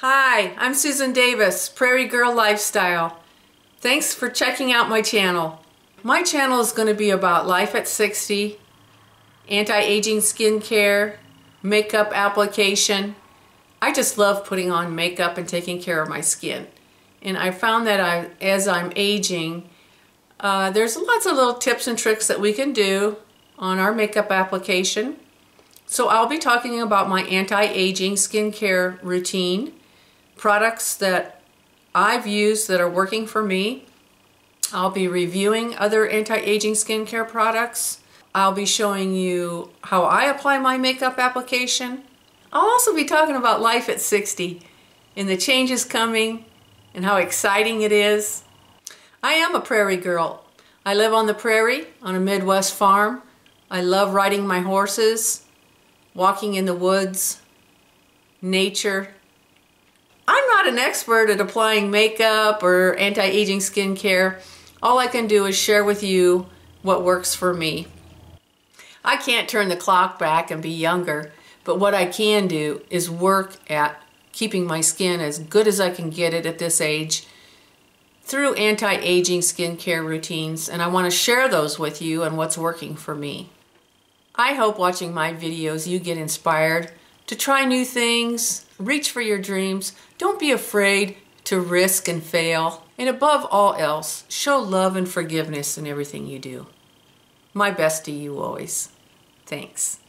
Hi, I'm Susan Davis, Prairie Girl Lifestyle. Thanks for checking out my channel. My channel is going to be about life at 60, anti-aging skincare, makeup application. I just love putting on makeup and taking care of my skin. And I found that as I'm aging, there's lots of little tips and tricks that we can do on our makeup application. So I'll be talking about my anti-aging skincare routine, products that I've used that are working for me. I'll be reviewing other anti-aging skincare products. I'll be showing you how I apply my makeup application. I'll also be talking about life at 60 and the changes coming and how exciting it is. I am a prairie girl. I live on the prairie on a Midwest farm. I love riding my horses, walking in the woods, nature. I'm not an expert at applying makeup or anti-aging skincare. All I can do is share with you what works for me. I can't turn the clock back and be younger, but what I can do is work at keeping my skin as good as I can get it at this age through anti-aging skincare routines, and I want to share those with you and what's working for me. I hope watching my videos you get inspired to try new things, reach for your dreams, don't be afraid to risk and fail, and above all else, show love and forgiveness in everything you do. My best to you always. Thanks.